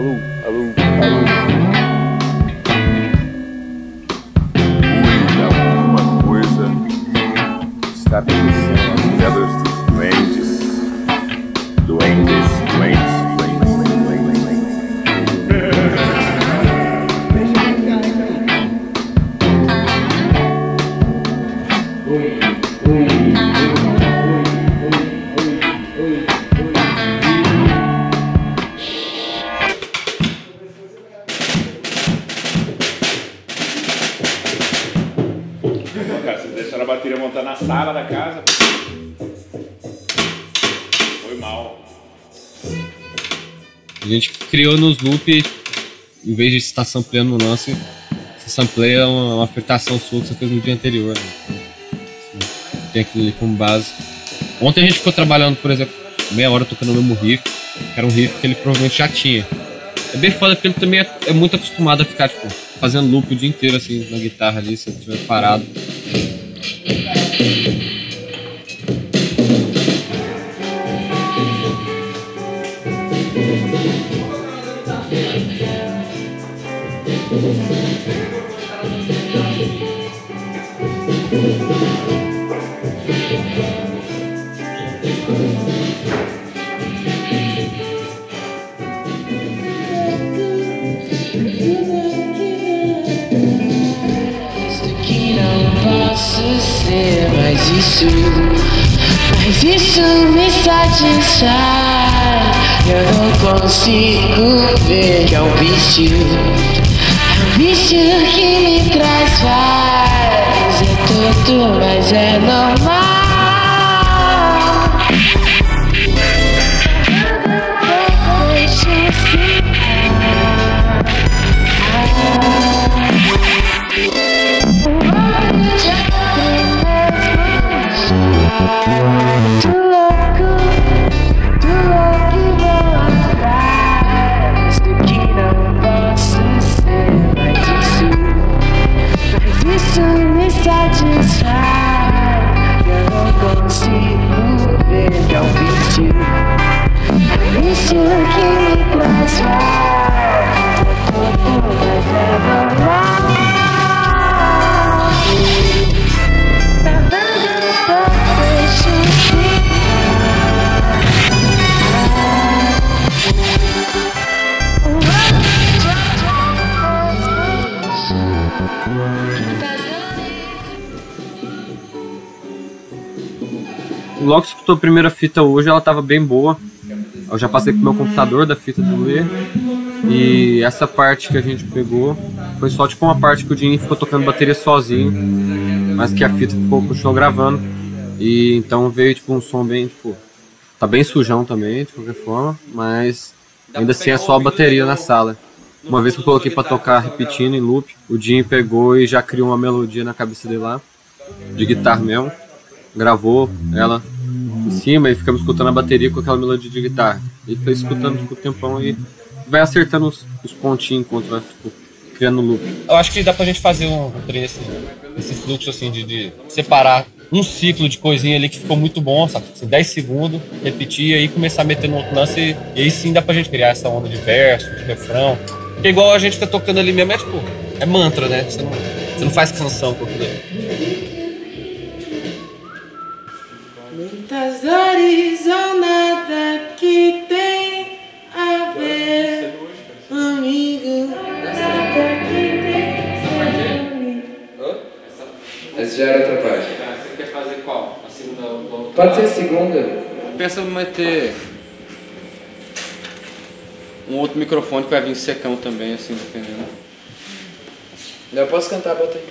Alô, alô, alô. Alguma coisa está acontecendo. As criadas dos doentes. Sala da casa. Foi mal. A gente criou nos loops, em vez de estar sampleando no lance, você sampleia uma afetação sua que você fez no dia anterior. Né? Tem aquilo ali como base. Ontem a gente ficou trabalhando, por exemplo, meia hora tocando o mesmo riff, que era um riff que ele provavelmente já tinha. É bem foda porque ele também é muito acostumado a ficar tipo, fazendo loop o dia inteiro assim, na guitarra ali, se ele estiver parado. Mas isso me satisfaz. Eu não consigo ver que é um bicho, é um bicho que me traz paz. É tudo, mas é normal. Logo que escutou a primeira fita hoje, ela tava bem boa. Eu já passei pro meu computador da fita do Lê. E essa parte que a gente pegou foi só tipo uma parte que o Dinho ficou tocando bateria sozinho, mas que a fita continuou gravando. E então veio tipo um som bem tipo... Tá bem sujão também, de qualquer forma, mas ainda assim é só a bateria na sala. Uma vez que eu coloquei pra tocar repetindo em loop, o Dinho pegou e já criou uma melodia na cabeça dele lá, de guitarra mesmo. Gravou ela em cima e ficamos escutando a bateria com aquela melodia de guitarra. E foi escutando tipo, um tempão e vai acertando os pontinhos enquanto vai tipo, criando loop. Eu acho que dá pra gente fazer um esse fluxo assim de separar um ciclo de coisinha ali que ficou muito bom, sabe? Assim, 10 segundos, repetir e aí começar a meter no outro lance e aí sim dá pra gente criar essa onda de verso, de refrão. Porque igual a gente tá tocando ali mesmo, é tipo, é mantra, né? Você não faz canção com aquilo ali. Muitas dores ou nada que tem a ver comigo. Essa já era outra parte. Você quer fazer qual? A segunda ou pode ser a segunda. Pensa em meter um outro microfone que vai vir secão também, assim, dependendo. Eu posso cantar, bota aí.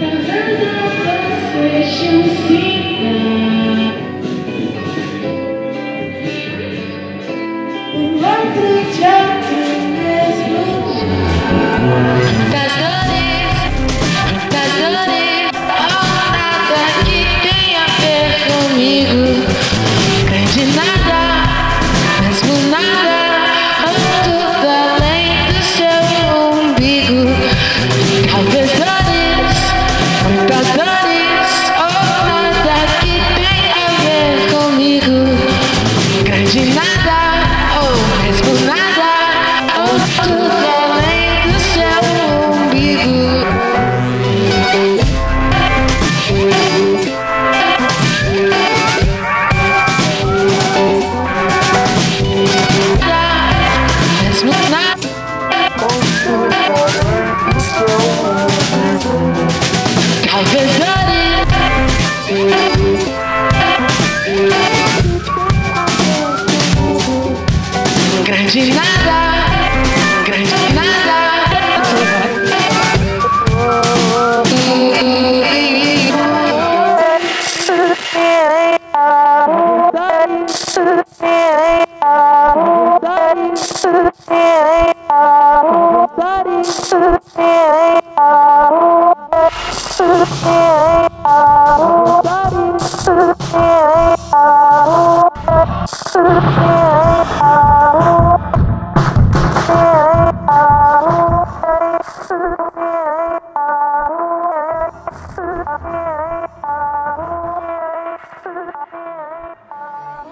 Nada, mesmo nada, tudo além do seu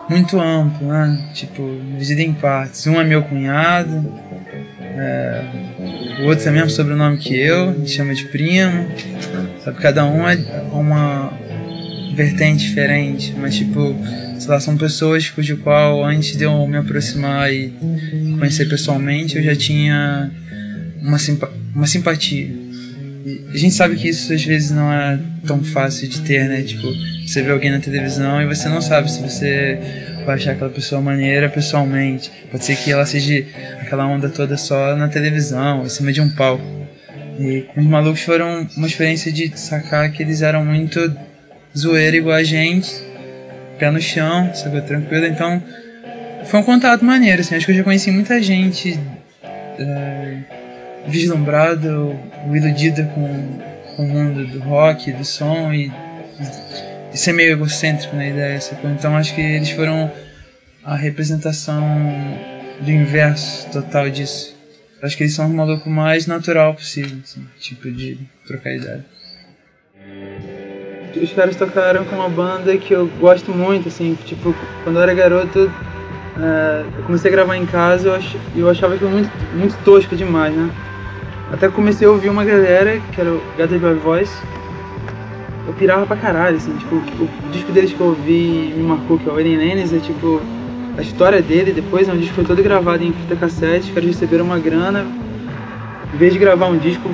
muito amplo, né? Tipo, dividido em partes. Um é meu cunhado, o outro é mesmo sobrenome que eu, me chama de primo. Sabe, cada um é uma vertente diferente, mas tipo, sei lá, são pessoas cujo qual antes de eu me aproximar e conhecer pessoalmente eu já tinha uma simpatia. E a gente sabe que isso às vezes não é tão fácil de ter, né? Tipo, você vê alguém na televisão e você não sabe se você vai achar aquela pessoa maneira pessoalmente. Pode ser que ela seja aquela onda toda só na televisão, em cima de um palco. E os malucos foram uma experiência de sacar que eles eram muito zoeira igual a gente, pé no chão, sabe, tranquilo. Então foi um contato maneiro, assim. Acho que eu já conheci muita gente vislumbrada ou iludida com o mundo do rock, do som e ser meio egocêntrico na ideia, sabe? Então acho que eles foram a representação do inverso total disso. Acho que eles são o maluco mais natural possível, assim, tipo de trocar ideia. Os caras tocaram com uma banda que eu gosto muito, assim, tipo, quando eu era garoto, eu comecei a gravar em casa e eu achava aquilo muito, muito tosco demais, né? Até comecei a ouvir uma galera, que era o Gathered by Voice, eu pirava pra caralho, assim, tipo, o disco deles que eu ouvi me marcou, que é o Eden Lannis, é tipo, a história dele depois, o disco foi todo gravado em fita cassete, os caras receberam uma grana, em vez de gravar um disco,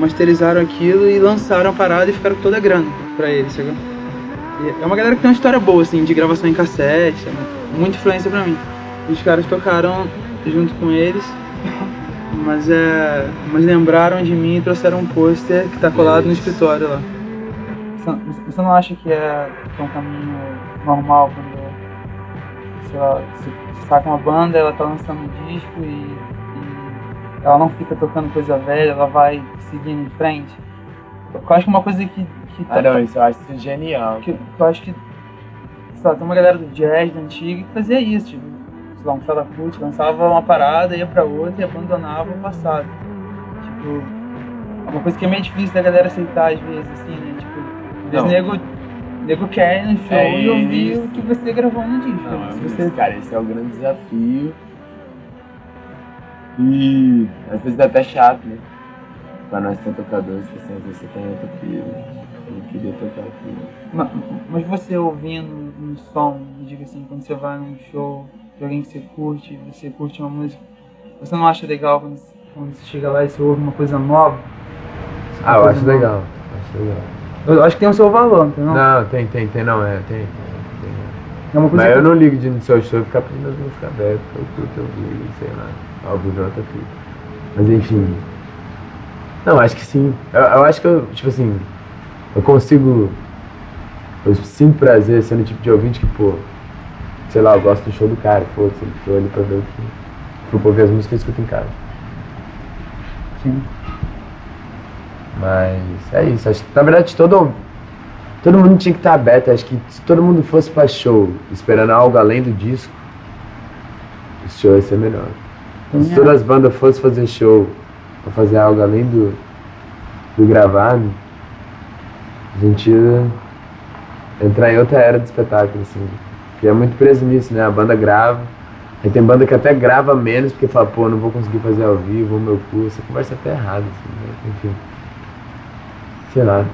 masterizaram aquilo e lançaram a parada e ficaram com toda a grana pra ele, sabe? É uma galera que tem uma história boa, assim, de gravação em cassete, sabe? Muita influência pra mim. Os caras tocaram junto com eles, mas lembraram de mim e trouxeram um pôster que tá colado no escritório lá. Você não acha que é um caminho normal quando, sei lá, você saca uma banda, ela tá lançando um disco e ela não fica tocando coisa velha, ela vai seguindo em frente? Eu acho que uma coisa que não, isso eu acho genial. Eu acho que, sei lá, tem uma galera do jazz, da antiga, que fazia isso, tipo, sei lá, um fela cut, lançava uma parada, ia pra outra e abandonava o passado. Tipo, é uma coisa que é meio difícil da galera aceitar às vezes, assim, né? Tipo, às vezes nego quer no show e ouvir o que você gravou no disco. Não, se você... Cara, esse é o grande desafio. E às vezes é até chato, né? Pra nós que são tocadores, que às vezes você tem outro filho. Eu queria tocar aqui. Mas você ouvindo um som, diga assim, quando você vai num show de alguém que você curte uma música, você não acha legal quando você chega lá e você ouve uma coisa nova? Ah, eu acho legal. Eu acho que tem o seu valor, entendeu? Não, tem não, tem. É uma coisa. Mas eu não ligo de ir no seu show e ficar pedindo as músicas abertas, eu curto ouvir, sei lá, ao vivo eu até fico. Mas enfim. Não, acho que sim. Eu acho que eu, tipo assim, eu sinto prazer sendo o tipo de ouvinte que, pô, sei lá, eu gosto do show do cara, pô, se ele for ali pra ver o que, pra ouvir as músicas que eu escuto em casa. Sim. Mas é isso, acho que, na verdade, todo mundo tinha que estar aberto, acho que se todo mundo fosse pra show esperando algo além do disco, o show ia ser melhor. Então, se todas as bandas fossem fazer show pra fazer algo além do gravado, a gente ia entrar em outra era de espetáculo, assim. Porque é muito preso nisso, né? A banda grava. Aí tem banda que até grava menos, porque fala, pô, não vou conseguir fazer ao vivo, o meu curso. Essa conversa é até errada, assim, né? Enfim. Sei lá.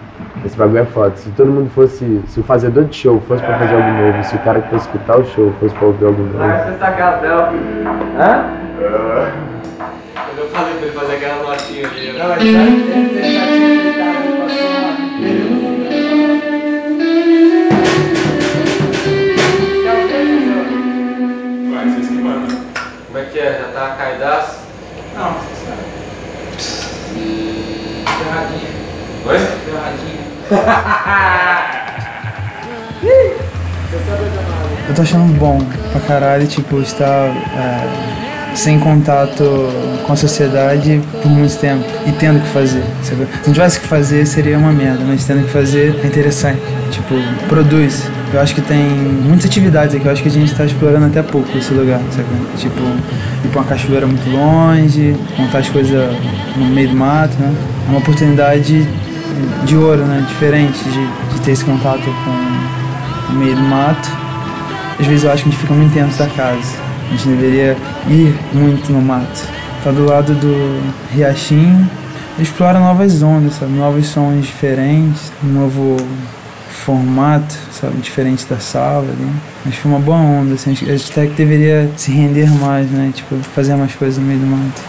Esse bagulho é foda. Se todo mundo fosse... Se o fazedor de show fosse pra fazer algo novo, se o cara que fosse escutar o show fosse pra ouvir algo novo... Vai ser sacadão. Hã? Quando eu falei pra ele fazer aquela notinha ali... Não, mas ele que é? Já tá caidaço? Não, você sabe. Ferradinha. Oi? Ferradinha. Eu tô achando bom pra caralho, tipo, estar sem contato com a sociedade por muito tempo e tendo que fazer, sabe? Se não tivesse que fazer seria uma merda, mas tendo que fazer é interessante, tipo, produz. Eu acho que tem muitas atividades aqui, eu acho que a gente está explorando até pouco esse lugar, sabe? Tipo, ir pra uma cachoeira muito longe, montar as coisas no meio do mato, né? É uma oportunidade de ouro, né? Diferente de ter esse contato com o meio do mato Às vezes eu acho que a gente fica muito dentro da casa. A gente deveria ir muito no mato. Tá do lado do riachinho, explora novas ondas, sabe? Novos sons diferentes, um novo formato, sabe? Diferente da sala, né? Mas foi uma boa onda, assim. A gente até que deveria se render mais, né? Tipo, fazer mais coisas no meio do mato.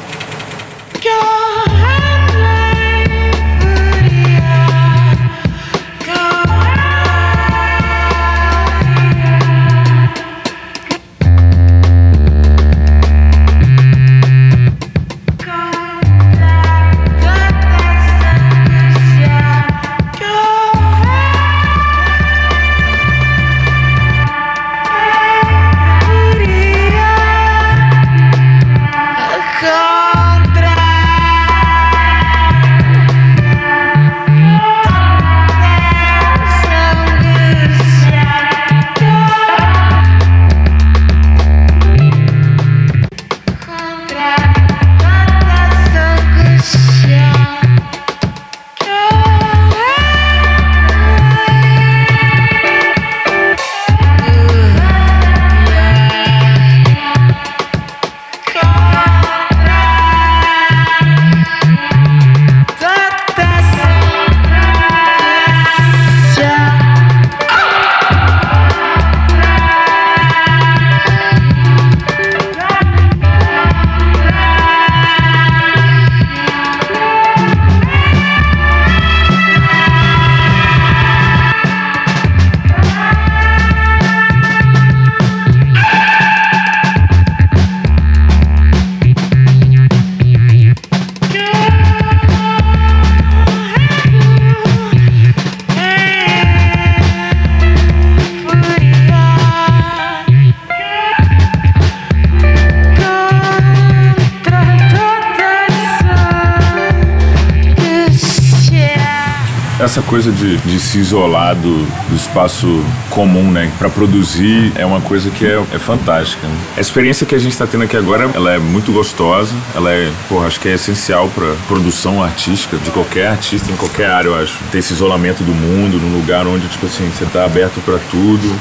Essa coisa de se isolar do espaço comum, né, para produzir, é uma coisa que é fantástica, né? A experiência que a gente está tendo aqui agora, ela é muito gostosa, ela é, porra, acho que é essencial para produção artística de qualquer artista, em qualquer área, eu acho. Ter esse isolamento do mundo, num lugar onde, tipo assim, você está aberto para tudo,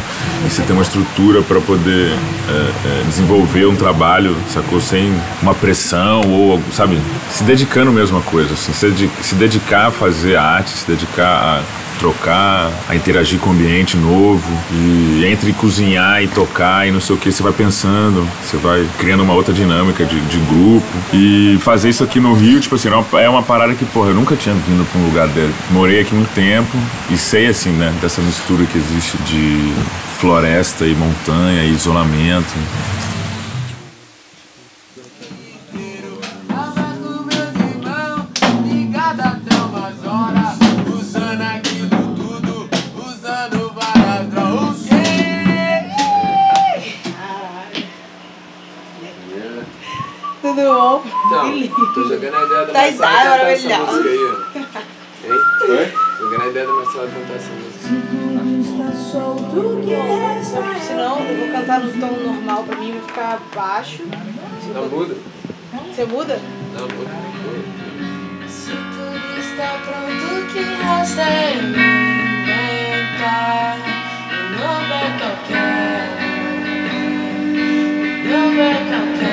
e você tem uma estrutura para poder desenvolver um trabalho, sacou? Sem uma pressão ou, sabe, se dedicando mesmo à coisa, assim, se dedicar a fazer arte, se dedicar a trocar, a interagir com o ambiente novo, e entre cozinhar e tocar e não sei o que, você vai pensando, você vai criando uma outra dinâmica de grupo, e fazer isso aqui no Rio, tipo assim, é uma parada que, porra, eu nunca tinha vindo pra um lugar dele. Morei aqui muito tempo e sei, assim, né, dessa mistura que existe de floresta e montanha e isolamento. Tudo bom? Então, tô jogando a ideia da Marcela cantar essa música aí, ó. Hein? Oi? Jogando a ideia da Marcela cantar essa música. Senão, eu vou cantar no tom normal pra mim, vai ficar baixo. Não muda? Você muda? Não, muda. Se tudo está pronto, o que resta é inventar. E não vai qualquer. Não vai qualquer.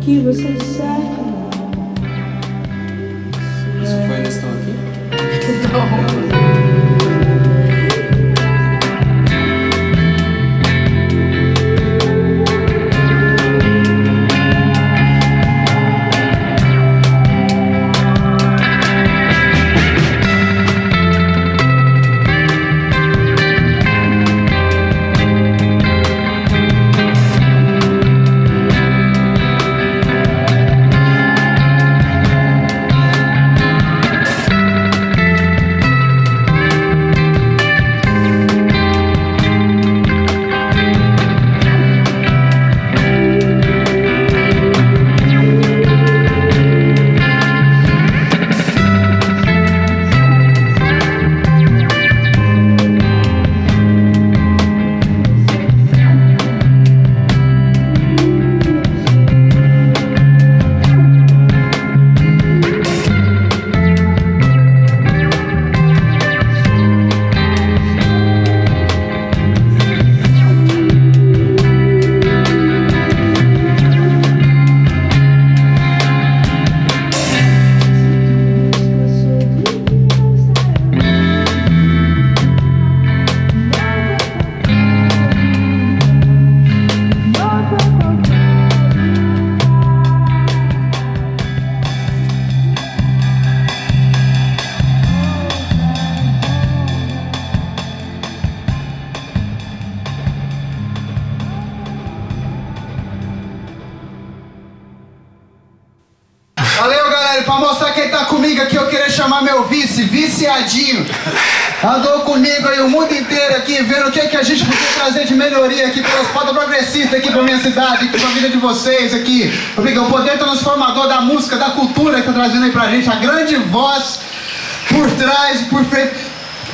Que você sabe. Isso foi nesse tom aqui? Não. Pra mostrar quem tá comigo aqui, eu queria chamar meu vice, viciadinho. Andou comigo aí o mundo inteiro aqui, vendo o que, que a gente podia trazer de melhoria aqui pelas pautas progressistas aqui pra minha cidade, aqui pra vida de vocês aqui. Obrigado, o poder transformador da música, da cultura que tá trazendo aí pra gente, a grande voz por trás e por frente.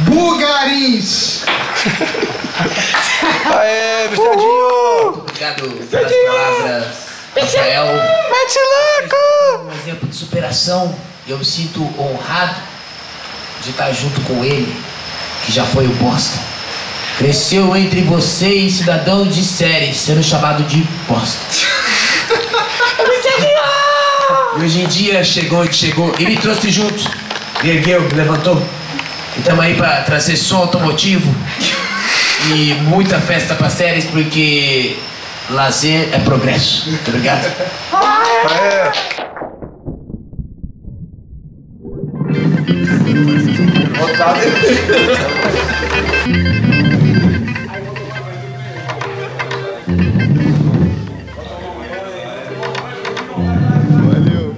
Bugarins! Aê, viciadinho! Obrigado pelas palavras. Rafael, um exemplo de superação, e eu me sinto honrado de estar junto com ele, que já foi o bosta. Cresceu entre vocês, cidadão de série, sendo chamado de bosta. E hoje em dia chegou e me trouxe junto, me ergueu, me levantou. E tamo aí pra trazer som automotivo e muita festa pra séries, porque lazer é progresso. Muito obrigado. É. Valeu.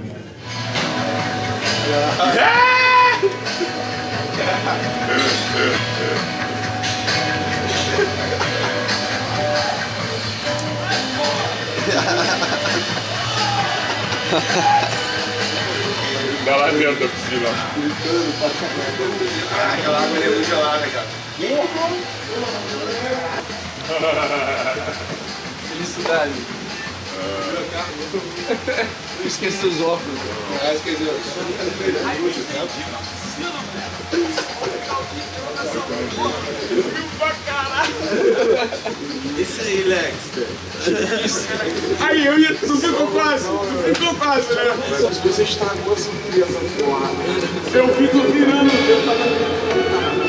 Dá lá dentro da piscina. Aquela água é muito gelada, cara. Felicidade. Eu esqueci os óculos. Ah, esqueci os óculos. Esse aí, Lex. Aí, eu ia... Tu ficou quase. Tu ficou quase, né? Você está com essa criança no ar. Eu fico virando. Eu tava...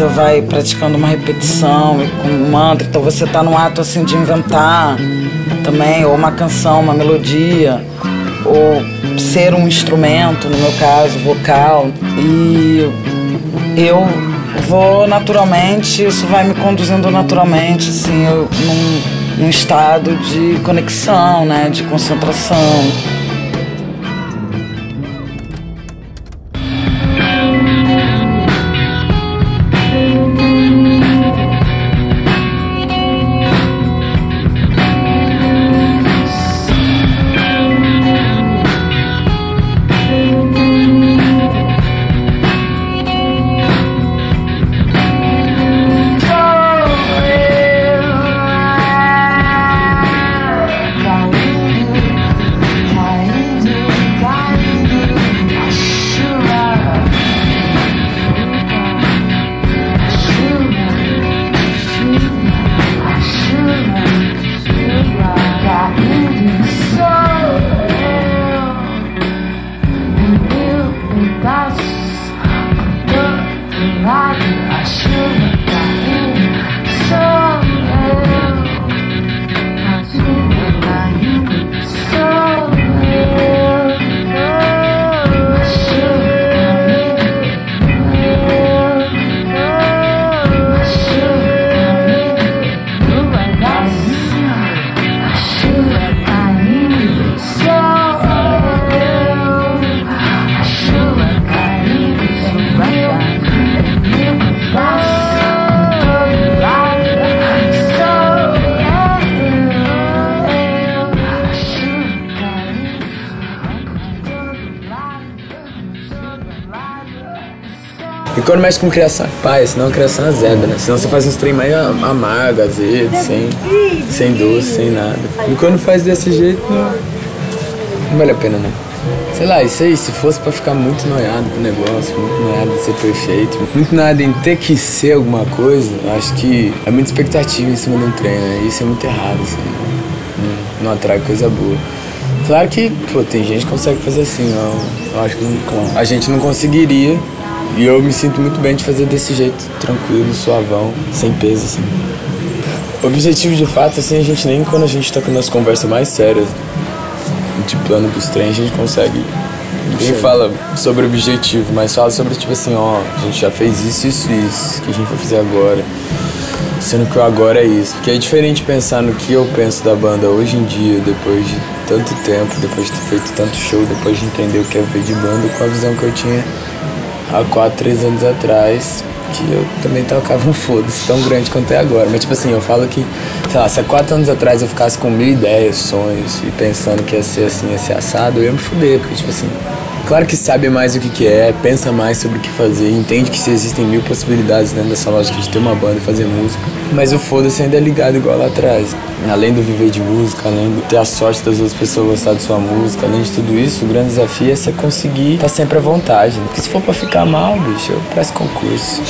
você vai praticando uma repetição e com um mantra, então você tá num ato assim de inventar também, ou uma canção, uma melodia, ou ser um instrumento, no meu caso, vocal. E eu vou naturalmente, isso vai me conduzindo naturalmente, assim, eu, num estado de conexão, né, de concentração. E quando mexe com criação, pai, senão criação é zebra, né? Senão você faz uns trem meio amargo, azedo, sem doce, sem nada. E quando faz desse jeito, não vale a pena, não. Sei lá, isso aí, se fosse pra ficar muito noiado com o negócio, muito noiado de ser perfeito, muito nada em ter que ser alguma coisa, acho que é muita expectativa em cima de um trem, né? Isso é muito errado, assim, não atrai coisa boa. Claro que, pô, tem gente que consegue fazer assim, eu acho que não, a gente não conseguiria. E eu me sinto muito bem de fazer desse jeito, tranquilo, suavão, sem peso, assim. O objetivo, de fato, assim, a gente nem quando a gente tá com nossa conversa mais séria, de plano pros trens, a gente consegue. Ninguém fala sobre objetivo, mas fala sobre, tipo assim, ó, a gente já fez isso, isso e isso, o que a gente vai fazer agora. Sendo que o agora é isso. Porque é diferente pensar no que eu penso da banda hoje em dia, depois de tanto tempo, depois de ter feito tanto show, depois de entender o que é ver de banda, com a visão que eu tinha há 4, 3 anos atrás, que eu também tocava um foda-se tão grande quanto é agora. Mas, tipo assim, eu falo que, sei lá, se há 4 anos atrás eu ficasse com 1000 ideias, sonhos, e pensando que ia ser assim, ia ser assado, eu ia me fuder, porque, tipo assim, claro que sabe mais o que é, pensa mais sobre o que fazer, entende que existem 1000 possibilidades dentro dessa lógica de ter uma banda e fazer música, mas o foda-se ainda é ligado igual lá atrás. Além do viver de música, além de ter a sorte das outras pessoas gostar de sua música, além de tudo isso, o grande desafio é você conseguir estar sempre à vontade. Porque se for pra ficar mal, bicho, eu presto concurso.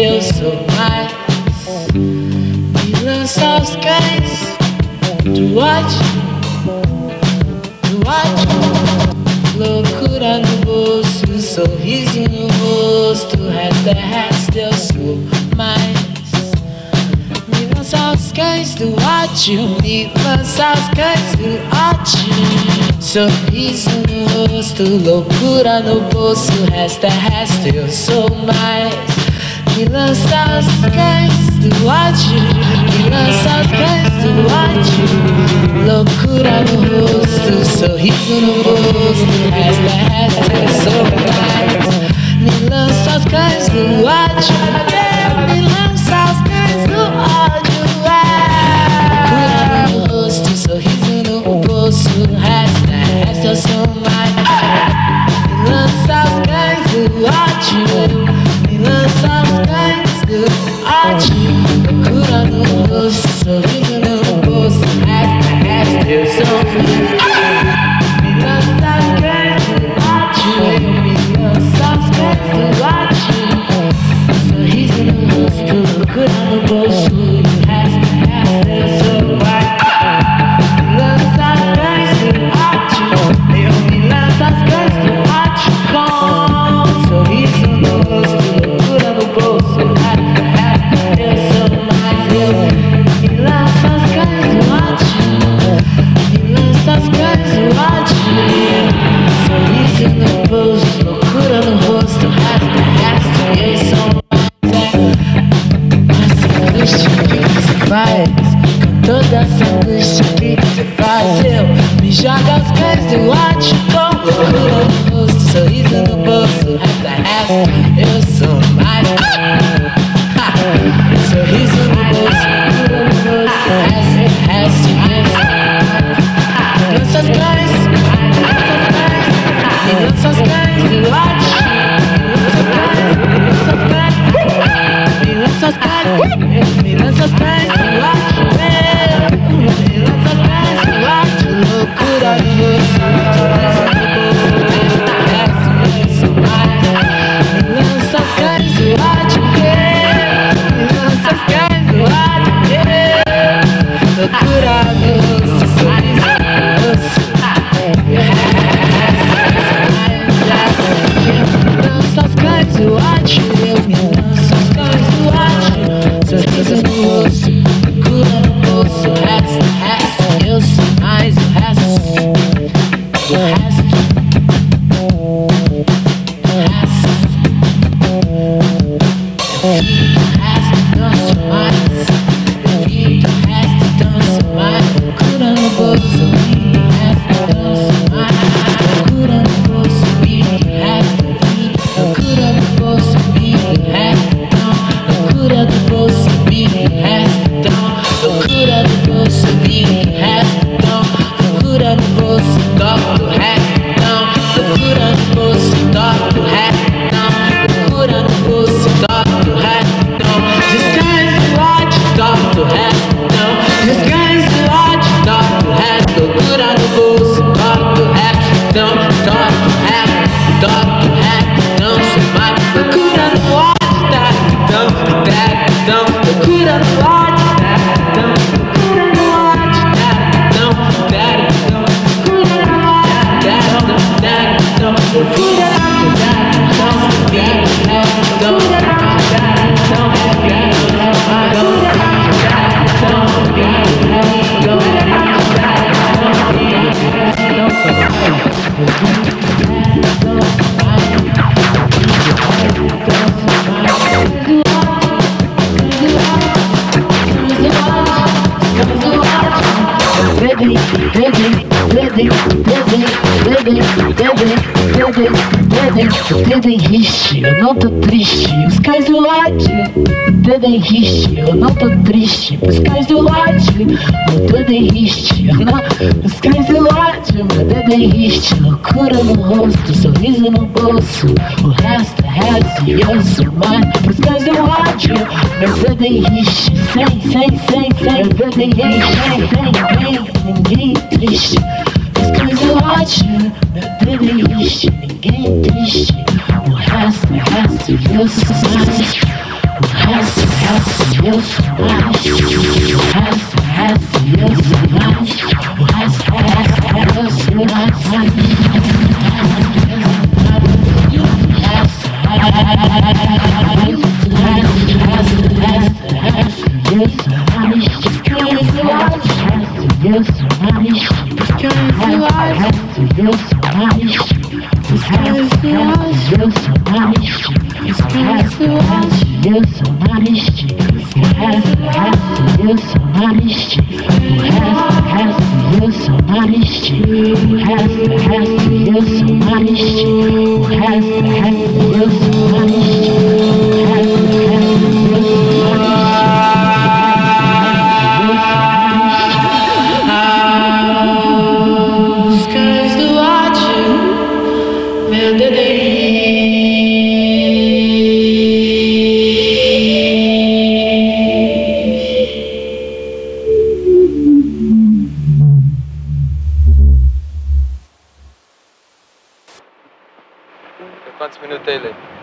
Eu sou mais e lançar os cães do ódio, loucura no bolso, sorriso no rosto, resto é resto. Eu sou mais me lançar os cães do ódio, me lançar os cães do ódio. Sorriso no rosto, loucura no bolso, resta, resto, eu sou mais. Me lança os cães do ódio, me lança os cães do ódio. Loucura no rosto, sorriso no rosto, resta, resto, eu sou mais. Me lança os cães do ódio, me lança os cães do ódio, é. Loucura no rosto, sorriso no bolso, resta, eu sou mais. Me lança os cães do ódio, me lança os cães do ódio. Loucura no rosto, sorriso no rosto, resta, resta, eu sou mais. Me lança os cães do ódio, me lança os cães do ódio. Sorriso no rosto, loucura no bolso, resta, resta, eu sou mais. Me lança os cães do ódio, toda essa angústia que você faz, eu me joga aos pés do ódio com loucura no rosto, sorriso no bolso, resta, resta, eu sou mais. Sorriso no bolso, loucura no rosto, resta, resta, eu sou mais. Lança os cães, me lança os cães do ódio, me lança os cães, me lança os cães, me lança os cães do ódio. Eden riste, eu não tô triste, os cães do ódio. Eden riste, eu não tô triste, os cães do ódio. Eden riste, eu não, os cães do ódio. Eden riste, loucura no rosto, sorriso no bolso, o resto é resto e eu sou mais. Os cães do ódio, meu Eden riste, sem, meu Eden riste, ninguém triste. Os cães do ódio, meu Eden riste, ninguém triste. O resto, eu sou mais. O resto, eu sou mais. O resto, eu sou mais. O resto, eu sou mais. O resto, eu sou mais. Quantos minutos aí, Lê?